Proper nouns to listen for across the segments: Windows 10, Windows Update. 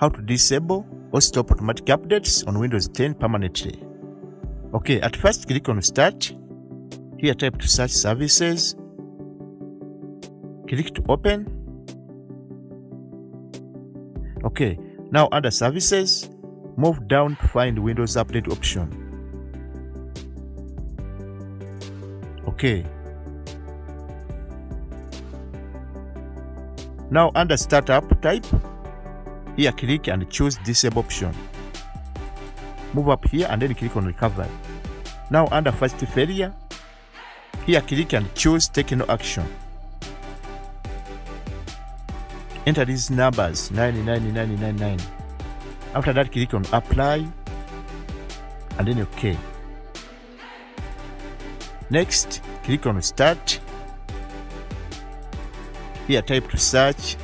How to disable or stop automatic updates on Windows 10 permanently. Okay, at first click on Start. Here type to search services. Click to open. Okay, now under services, move down to find Windows Update option. Okay. Now under Startup type, here click and choose Disable option. Move up here and then click on Recovery. Now under First Failure, here click and choose Take No Action. Enter these numbers 99999. After that click on Apply and then OK. Next click on Start. Here type to search.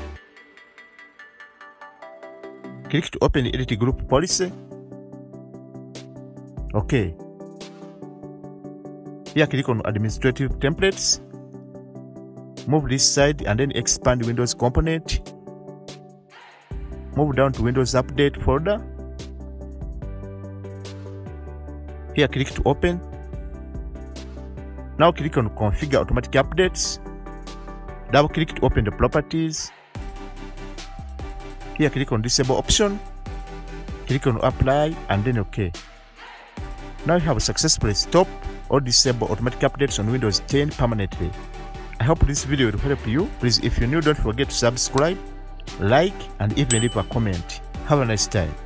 Click to open Edit Group Policy. OK. Here click on Administrative Templates. Move this side and then expand Windows component. Move down to Windows Update folder. Here click to open. Now click on Configure Automatic Updates. Double click to open the properties. Here click on Disable option. Click on Apply and then OK. Now you have successfully stopped or disabled automatic updates on Windows 10 permanently. I hope this video will help you. Please, if you're new, don't forget to subscribe, like, and even leave a comment. Have a nice time.